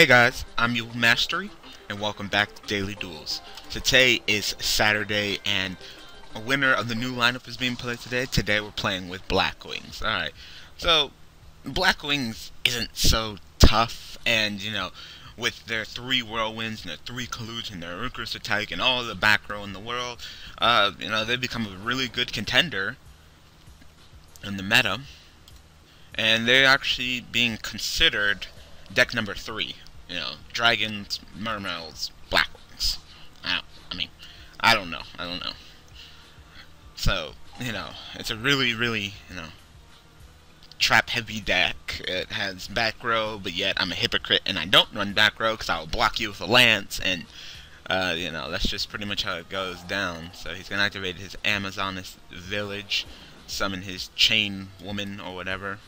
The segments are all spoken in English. Hey guys, I'm Yubel Mastery, and welcome back to Daily Duels. Today is Saturday, and a winner of the new lineup is being played today. Today we're playing with Black Wings. Alright, so Black Wings isn't so tough, and you know, with their 3 World Winds, and their 3 Colludes, and their Icarus attack, and all the back row in the world, you know, they become a really good contender in the meta, and they're actually being considered deck number 3, you know, dragons, mermails, black wings. I don't know. So, you know, it's a really, you know, trap-heavy deck. It has back row, but yet I'm a hypocrite and I don't run back row because I'll block you with a lance, and, you know, that's just pretty much how it goes down. So he's gonna activate his Amazoness village, summon his chain woman or whatever.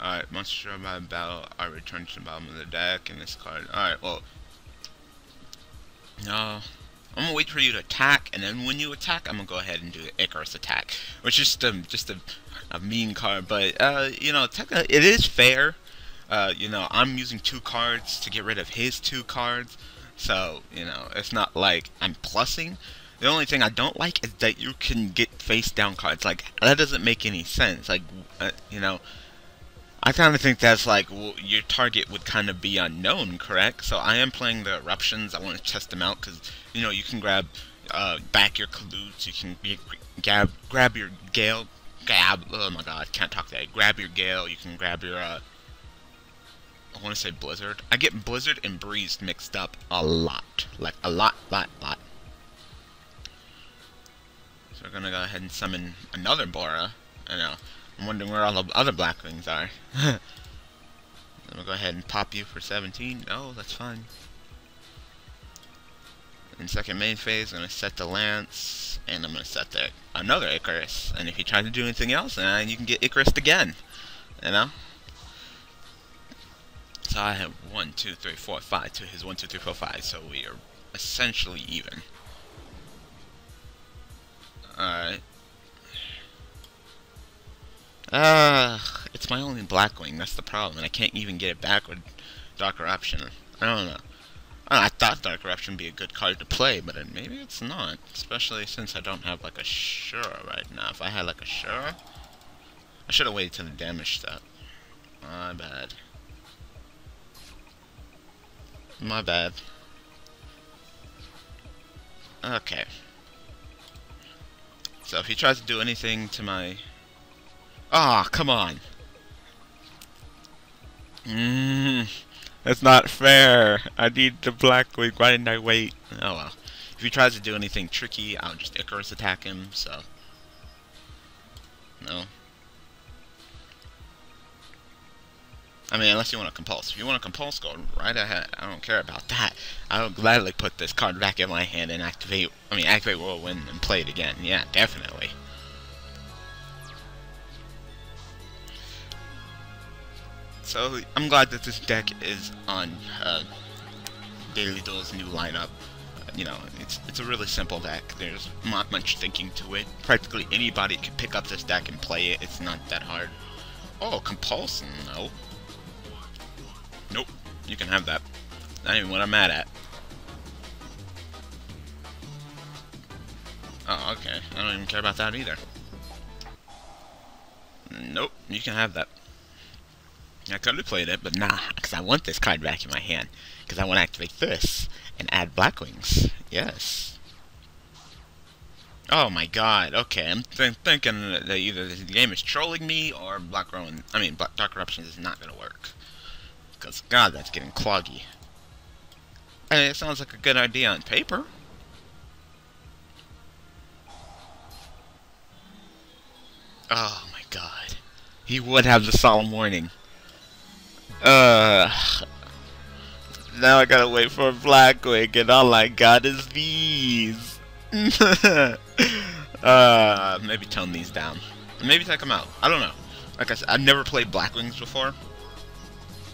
Alright, monster drawn by battle are returned to the bottom of the deck, and this card. Alright, well, no, I'm gonna wait for you to attack, and then when you attack, I'm gonna go ahead and do the Icarus attack, which is just a mean card, but you know, technically it is fair. You know, I'm using 2 cards to get rid of his 2 cards, so you know, it's not like I'm plussing. The only thing I don't like is that you can get face down cards. Like, that doesn't make any sense. Like, you know, I kind of think that's like, well, your target would kind of be unknown, correct? So I am playing the Eruptions. I want to test them out because, you know, you can grab back your Kaluts, you can grab your Gale, oh my god, can't talk today. Grab your Gale, you can grab your, I want to say Blizzard. I get Blizzard and Breeze mixed up a lot, like a lot. So we're going to go ahead and summon another Bora, I know. I'm wondering where all the other Black Wings are. I'm gonna go ahead and pop you for 17. No, that's fine. In second main phase, I'm gonna set the Lance, and I'm gonna set the another Icarus. And if you try to do anything else, then you can get Icarus'd again. You know? So I have 1, 2, 3, 4, 5 to his 1, 2, 3, 4, 5, so we are essentially even. Alright. It's my only Black Wing, that's the problem, and I can't even get it back with Dark Eruption. I don't know, I thought Dark Eruption would be a good card to play, but then maybe it's not, especially since I don't have, like, a Shura right now. If I had, like, a Shura, I should have waited till the damage step. My bad. My bad. Okay. So if he tries to do anything to my... Ah, oh, come on. That's not fair. I need the Black Wing. Why didn't I wait? Oh well. If he tries to do anything tricky, I'll just Icarus attack him, so. No. I mean, unless you want to compulse. If you want to compulse, go right ahead. I don't care about that. I will gladly put this card back in my hand and activate World Wind and play it again. Yeah, definitely. So, I'm glad that this deck is on Daily Duel's new lineup. You know, it's a really simple deck. There's not much thinking to it. Practically anybody can pick up this deck and play it. It's not that hard. Oh, Compulse? No. Nope. You can have that. Not even what I'm mad at. Oh, okay. I don't even care about that either. Nope. You can have that. I could have played it, but nah, because I want this card back in my hand. Because I want to activate this and add Black Wings. Yes. Oh my god, okay, I'm thinking that either the game is trolling me or Dark Corruption is not going to work. Because, god, that's getting cloggy. I mean, it sounds like a good idea on paper. Oh my god. He would have the Solemn Warning. Now I gotta wait for a Black Wing, and all I got is these. Maybe tone these down. Maybe take them out. I don't know. Like I said, I've never played Black Wings before.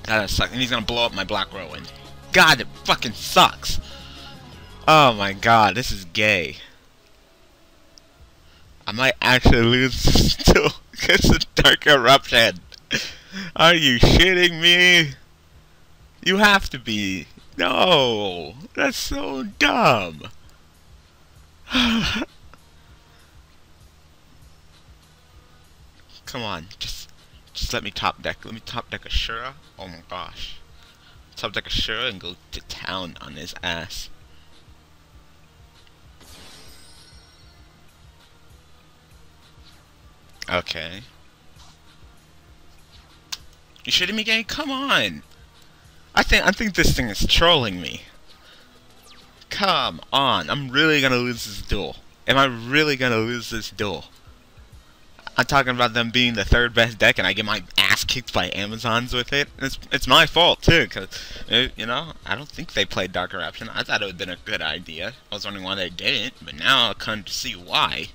That sucks. And he's gonna blow up my Black Rowan. God, it fucking sucks. Oh my god, this is gay. I might actually lose still because of Dark Eruption. Are you shitting me? You have to be. No! That's so dumb! Come on, just let me top deck. Let me top deck a Shura. Oh my gosh. Top deck a Shura and go to town on his ass. Okay. You shitting me, gang? Come on! I think this thing is trolling me. Come on, I'm really gonna lose this duel. Am I really gonna lose this duel? I'm talking about them being the third best deck, and I get my ass kicked by Amazons with it. It's my fault too, cause you know I don't think they played Dark Eruption. I thought it would've been a good idea. I was wondering why they didn't, but now I come to see why.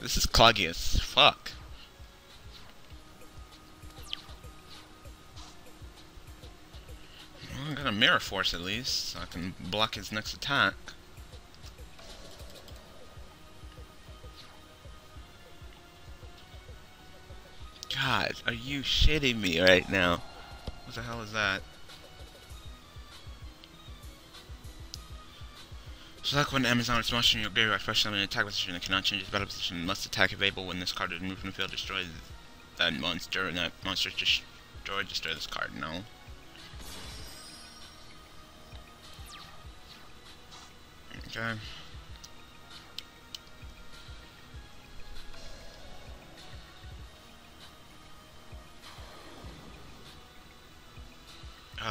This is cloggy as fuck. I'm gonna Mirror Force at least, so I can block his next attack. God, are you shitting me right now? What the hell is that? Select when Amazon is monster in your graveyard, first summon an attack position that cannot change its battle position, must attack available when this card is removed from the field, destroy that monster, and that monster is destroyed, destroy this card, no. Okay.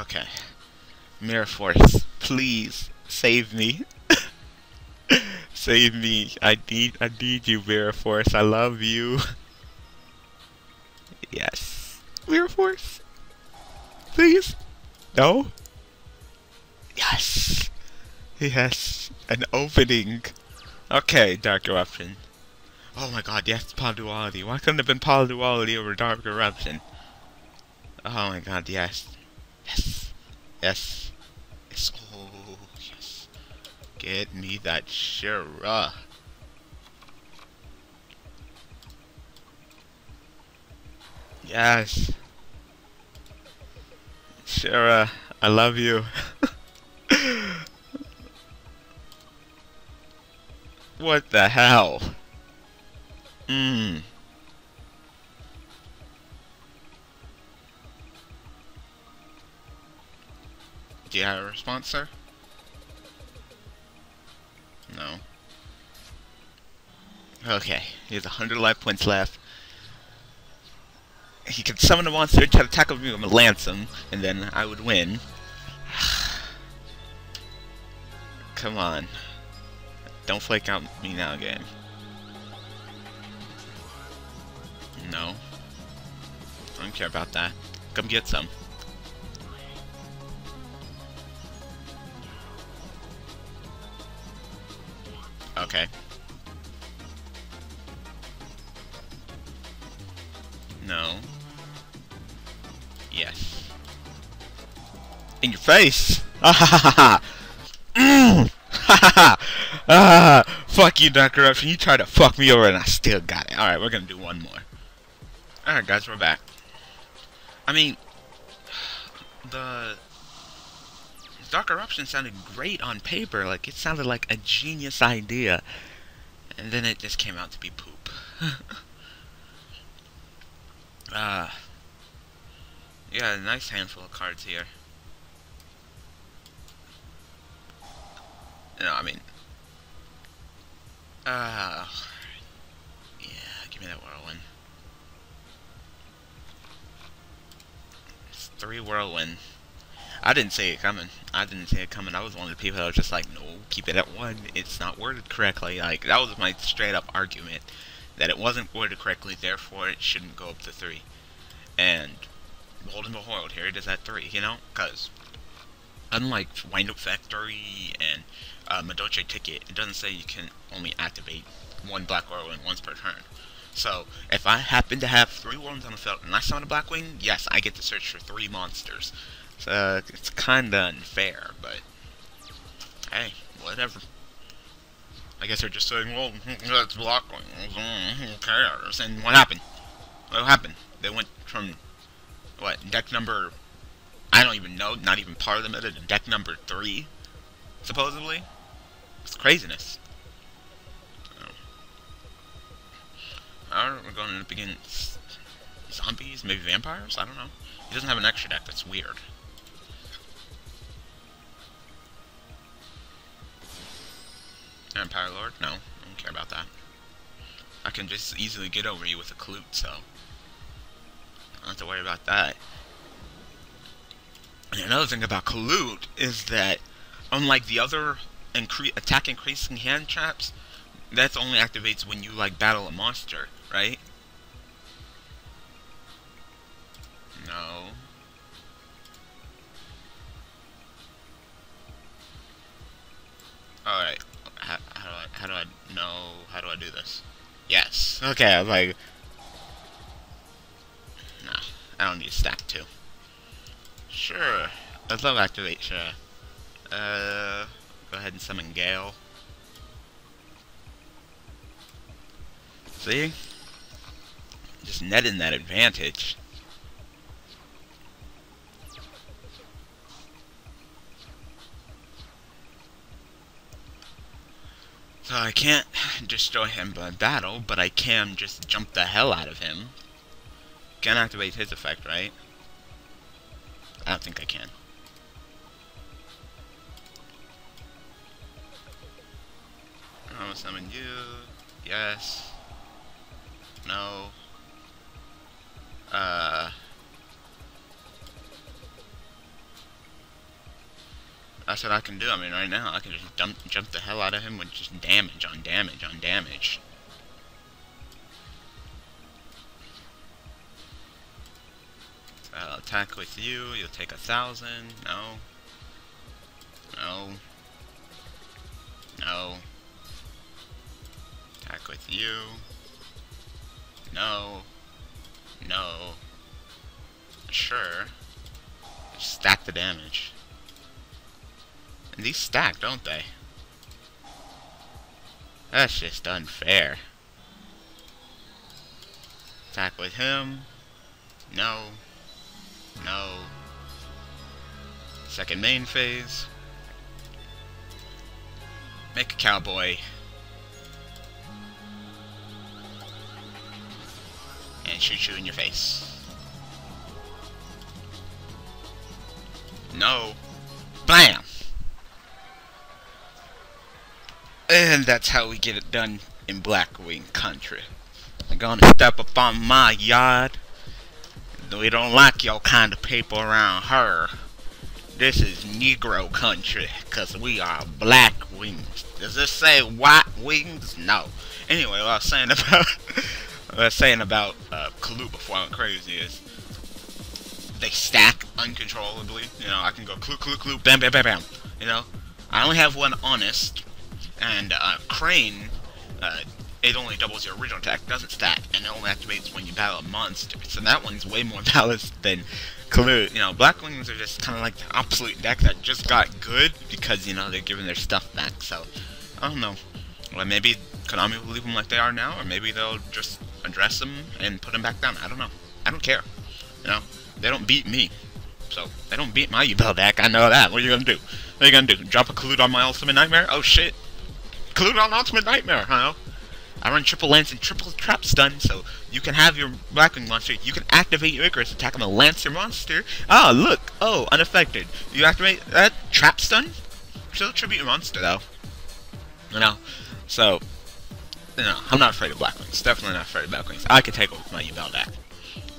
Okay. Mirror Force, please save me. Save me. I need you, Mirror Force. I love you. Yes. Mirror Force. Please. No. Yes. Yes. An opening. Okay, Dark Eruption. Oh my god, yes, Paul Duality. Why couldn't it have been Paul Duality over Dark Eruption? Oh my god, yes. Yes. Yes. Yes. Oh, yes. Get me that Shira. Yes. Shira, I love you. What the hell? Do you have a response, sir? No. Okay, he has 100 life points left. He could summon a monster, try to tackle me with Lance him, and then I would win. Come on. Don't flake out me now, game. No. I don't care about that. Come get some. Okay. No. Yes. In your face! Ah ha ha ha! Mm. Ah, fuck you, Dark Corruption. You tried to fuck me over and I still got it. Alright, we're gonna do one more. Alright, guys, we're back. I mean, the Dark Corruption sounded great on paper. Like, it sounded like a genius idea. And then it just came out to be poop. Yeah, a nice handful of cards here. No, I mean... yeah, give me that whirlwind. It's 3 whirlwind. I didn't see it coming. I was one of the people that was just like, no, keep it at 1. It's not worded correctly. Like, that was my straight-up argument. That it wasn't worded correctly, therefore it shouldn't go up to 3. And, behold and behold, here it is at 3, you know? Because... unlike Windup Factory and Madolche Ticket, it doesn't say you can only activate one Black Whirlwind once per turn. So, if I happen to have 3 Whirlwinds on the field and I summon a Black Wing, yes, I get to search for 3 monsters. So, it's kinda unfair, but... hey, whatever. I guess they're just saying, well, that's Black Wing, who cares? And what happened? They went from, what, deck number... I don't even know, not even part of the meta, deck number 3, supposedly. It's craziness. Oh. Alright, we're going up against zombies, maybe vampires? I don't know. He doesn't have an extra deck, that's weird. Vampire Lord? No, I don't care about that. I can just easily get over you with a Collude, so I don't have to worry about that. And another thing about Collude is that, unlike the other attack increasing hand traps, that only activates when you like battle a monster, right? No. All right. How do I do this? Yes. Okay. I was like, no, I don't need a stack 2. Sure. I'd love to activate Shura. Go ahead and summon Gale. See? Just netting that advantage. So I can't destroy him by battle, but I can just jump the hell out of him. Can activate his effect, right? I don't think I can. I'm gonna summon you. Yes. No. That's what I can do. I mean, right now, I can just jump the hell out of him with just damage on damage on damage. I'll attack with you, you'll take 1,000, no. No. No. Attack with you. No. No. Sure. Just stack the damage. And these stack, don't they? That's just unfair. Attack with him. No. No. Second main phase. Make a cowboy. And shoot you in your face. No. Blam! And that's how we get it done in Black Wing country. I'm gonna step up on my yard. We don't like y'all kind of people around here. This is Negro country, because we are Black Wings. Does this say White Wings? No. Anyway, what I was saying about Collude before I went crazy is they stack uncontrollably. You know, I can go Collude, Collude, Collude, bam, bam, bam, bam. You know, I only have one Honest, and Crane. It only doubles your original attack, doesn't stack, and it only activates when you battle a monster. So that one's way more balanced than Collude. You know, Black Wings are just kind of like the obsolete deck that just got good because, you know, they're giving their stuff back. So, I don't know. Well, maybe Konami will leave them like they are now, or maybe they'll just address them and put them back down. I don't know. I don't care. You know, they don't beat me. So, they don't beat my Yubel deck. I know that. What are you going to do? What are you going to do? Drop a Collude on my Ultimate Nightmare? Oh, shit. Collude on Ultimate Nightmare, huh? I run triple Lance and triple Trap Stun, so you can have your Black Wing monster, you can activate your Icarus, attack him and Lance your monster. Ah, look! Oh, unaffected. You activate that Trap Stun? Still tribute your monster, though. You know? So, you know, I'm not afraid of Black Wings. Definitely not afraid of Black Wings. I could take over my Yubel deck.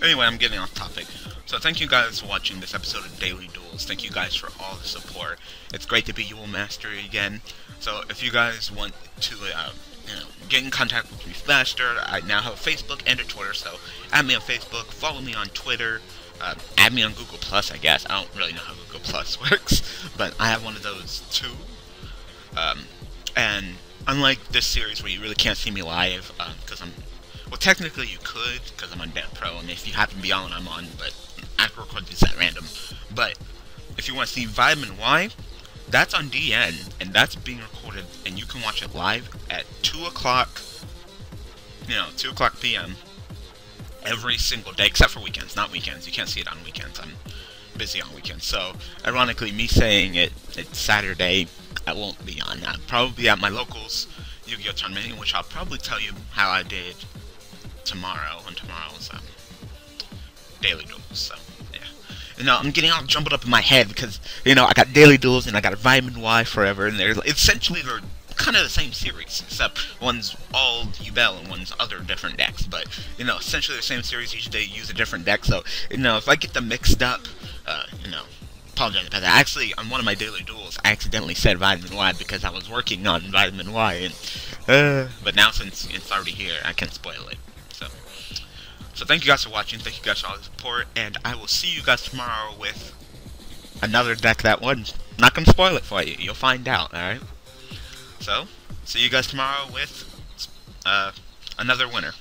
Anyway, I'm getting off topic. So thank you guys for watching this episode of Daily Duels. Thank you guys for all the support. It's great to be Yubel Mastery again. So if you guys want to, you know, get in contact with me faster. I now have a Facebook and a Twitter, so add me on Facebook, follow me on Twitter, add me on Google Plus, I guess. I don't really know how Google Plus works, but I have one of those too. And unlike this series where you really can't see me live, because I'm, well, technically you could, because I'm on Band Pro, and if you happen to be on, I'm on, but I record these at random. But if you want to see Vitamin Y, that's on DN, and that's being recorded, and you can watch it live at 2 o'clock, you know, 2 o'clock p.m. every single day, except for weekends, not weekends. You can't see it on weekends. I'm busy on weekends, so ironically me saying it, it's Saturday, I won't be on that. Probably at my locals Yu-Gi-Oh! Tournament, which I'll probably tell you how I did tomorrow, on tomorrow's Daily Duels, so, yeah. You know, I'm getting all jumbled up in my head because, you know, I got Daily Duels and I got Vitamin Y Forever, and they're essentially, they're kind of the same series, except one's all Yubel and one's other different decks, but, you know, essentially the same series, each day you use a different deck, so, you know, if I get them mixed up, you know, apologize about that. Actually, on one of my Daily Duels, I accidentally said Vitamin Y because I was working on Vitamin Y, and, but now since it's already here, I can spoil it. So thank you guys for watching, thank you guys for all the support, and I will see you guys tomorrow with another deck that won. Not gonna spoil it for you, you'll find out, alright? So, see you guys tomorrow with another winner.